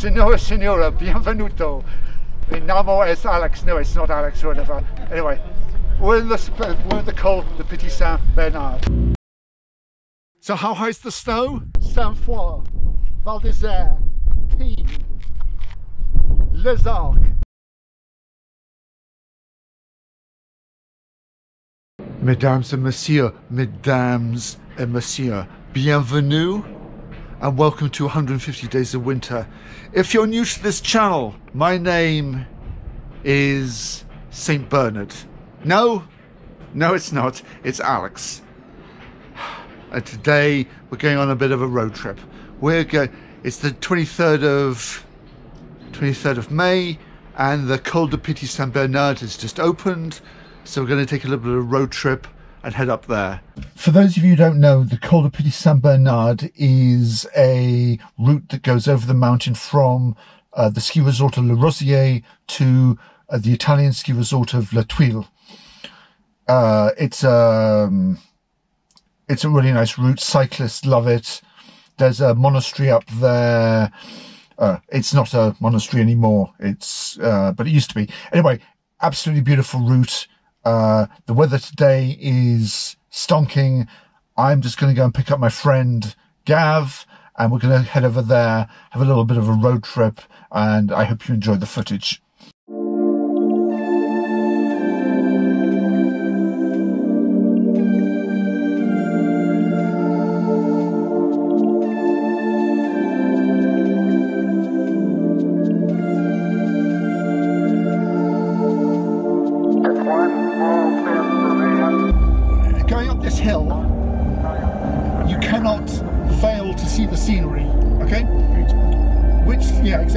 It's in Europe, you have a new toe. In Namo it's Alex, no it's not Alex or whatever. Anyway, we're in the Col du Petit Saint Bernard. So how high's the snow? Saint-Foy, Val-d'Isère, Tignes, Les Arcs. Mesdames and messieurs, bienvenue and welcome to 150 Days of Winter. If you're new to this channel, my name is St. Bernard. No, it's not. It's Alex. And today we're going on a bit of a road trip. It's the 23rd of May and the Col du Petit Saint Bernard has just opened. So we're going to take a little bit of a road trip and head up there. For those of you who don't know, the Col du Petit Saint Bernard is a route that goes over the mountain from the ski resort of La Rosière to the Italian ski resort of La Thuile. It's a really nice route. Cyclists love it. There's a monastery up there. It's not a monastery anymore. But it used to be. Anyway, absolutely beautiful route. The weather today is stonking. I'm just going to go and pick up my friend Gav and we're going to head over there, have a little bit of a road trip, and I hope you enjoy the footage.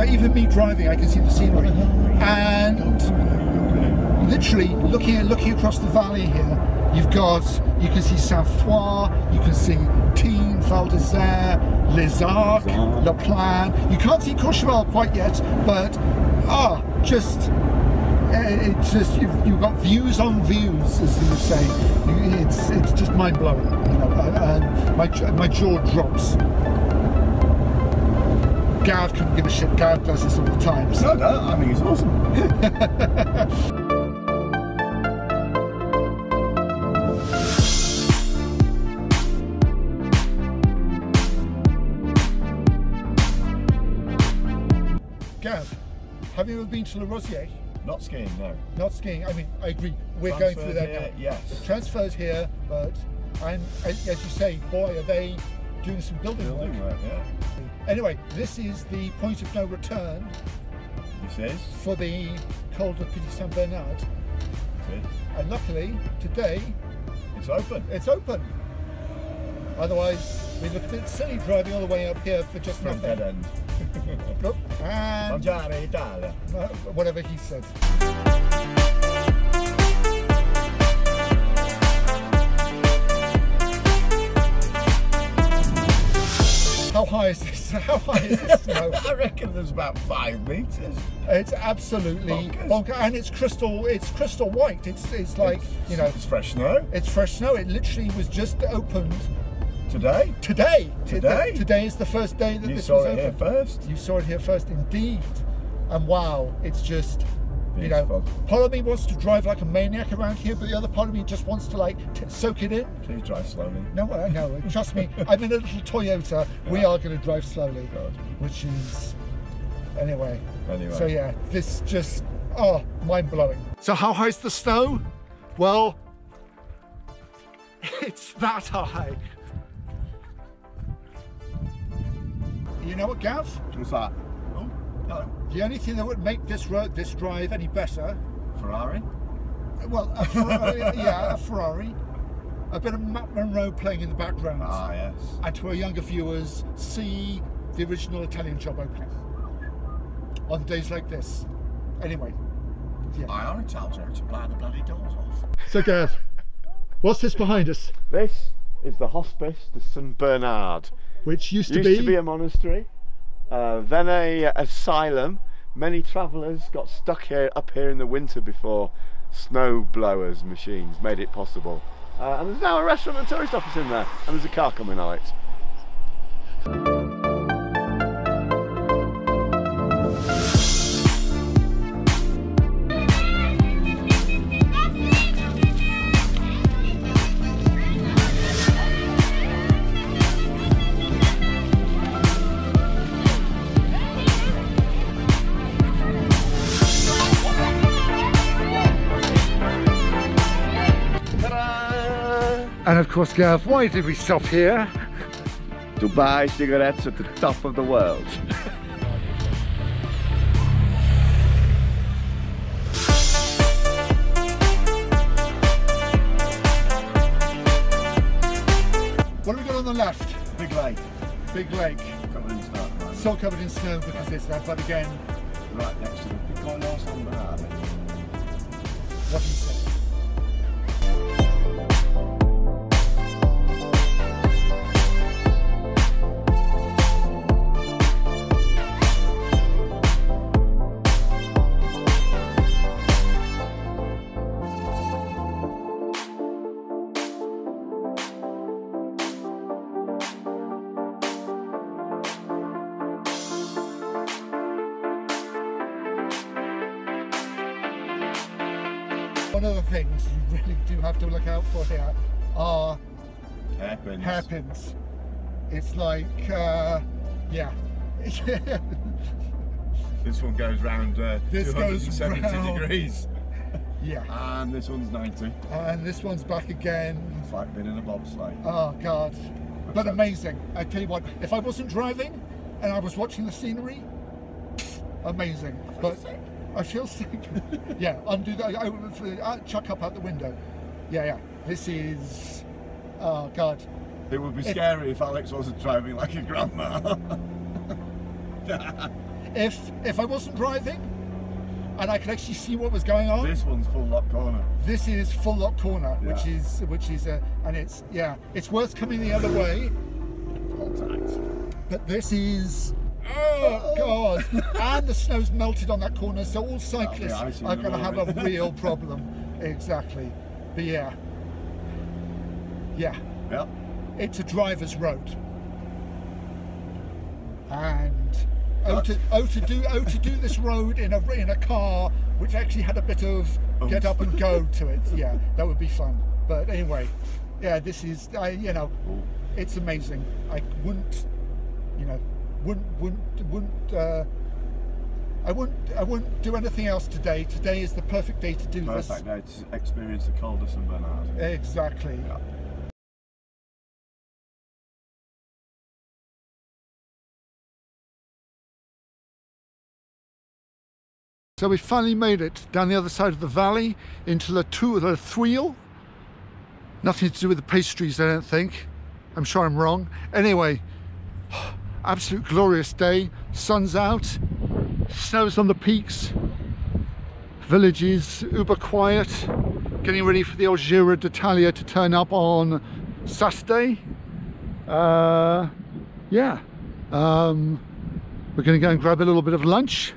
Even me driving, I can see the scenery, and literally looking across the valley here, you can see Saint-Foy, you can see Tignes, Val-d'Isère, Les Arcs, La Plan. You can't see Courchevel quite yet, but you've got views on views, as you say. It's just mind blowing. You know, my jaw drops. Gav couldn't give a shit. Gav does this all the time. So. No, I think he's awesome. Gav, have you ever been to La Rosière? Not skiing, no. Not skiing. I mean, I agree. We're going through that now. Yes. Transfers here, but as you say, boy, are they doing some building work. Yeah. Anyway, this is the point of no return. This is for the Col du Petit Saint Bernard. It is. And luckily today it's open. It's open. Otherwise we look a bit silly driving all the way up here for just nothing. Dead end. Look, and Italia. Whatever he said. How high is this snow? I reckon there's about 5 meters. It's absolutely bonkers. And it's crystal white. It's like, you know, it's fresh snow. It's fresh snow. It literally was just opened today. Today is the first day that this was opened. You saw it here first. You saw it here first, indeed. And wow, it's just beautiful. You know, part of me wants to drive like a maniac around here, but the other part of me just wants to like soak it in. Please drive slowly. No, trust me. I'm in a little Toyota. Yeah. We are going to drive slowly, God. Which is anyway. So yeah, this just mind blowing. So how high's the snow? Well, it's that high. You know what, Gav? What's that? Oh, no. The only thing that would make this drive any better... Ferrari? Well, a Ferrari, yeah, a Ferrari. A bit of Matt Munro playing in the background. Ah, yes. And to our younger viewers, see the original Italian Job opening. On days like this. Anyway. Yeah. I am Italian to blow the bloody doors off. So, Gav, what's this behind us? This is the Hospice of St Bernard. Which used to be a monastery. Then an asylum. Many travellers got stuck up here in the winter before snow blowers machines made it possible. And there's now a restaurant and tourist office in there, and there's a car coming on it. And of course, Gav, why did we stop here? To buy cigarettes at the top of the world. What have we got on the left? Big lake. Big lake. Covered in snow. Right? Still covered in snow because it's that, but again, right next to the Col du Saint Bernard. What do you say? One of the things you really do have to look out for here are hairpins. It's like, yeah. This one goes round 270 degrees. Yeah. And this one's 90. And this one's back again. It's like being in a bobsleigh. Oh God. But amazing. I tell you what, if I wasn't driving and I was watching the scenery, amazing. I feel sick. Yeah, undo that. I chuck up out the window. Yeah, yeah. This is. Oh God. It would be scary if Alex wasn't driving like a grandma. If I wasn't driving, and I could actually see what was going on. This one's full lock corner. This is full lock corner, yeah. And it's it's worse coming the other way. But this is. Oh God! And the snow's melted on that corner, so all cyclists are going to have a real problem. Exactly. But yeah, yeah. It's a driver's road, and oh to do this road in a car which actually had a bit of get up and go to it. Yeah, that would be fun. But anyway, yeah, this is you know, it's amazing. I wouldn't, you know. I wouldn't do anything else today. Today is the perfect day to do this. Perfect day to experience the Col du Saint Bernard. Exactly. Yeah. So we finally made it down the other side of the valley into La Thuile. Nothing to do with the pastries, I don't think. I'm sure I'm wrong. Anyway. Absolute glorious day, sun's out, snow's on the peaks, villages uber quiet, getting ready for the old Giro d'Italia to turn up on Saturday. We're going to go and grab a little bit of lunch,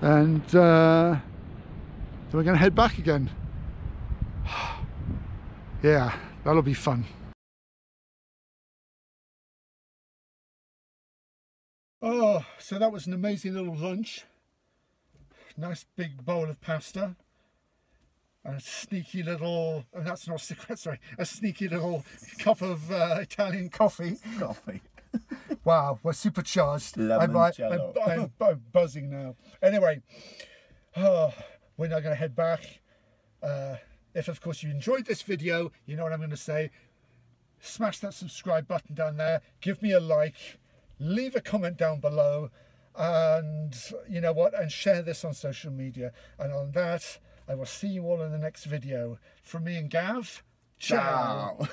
and then we're going to head back again. Yeah, that'll be fun. Oh, so that was an amazing little lunch. Nice big bowl of pasta. And a sneaky little, oh, that's not cigarette, sorry, a sneaky little cup of Italian coffee. Wow, we're supercharged. I'm buzzing now. Anyway, we're now going to head back. If, of course, you enjoyed this video, you know what I'm going to say. Smash that subscribe button down there. Give me a like. Leave a comment down below, and you know what, and share this on social media. And on that, I will see you all in the next video. From me and Gav, ciao.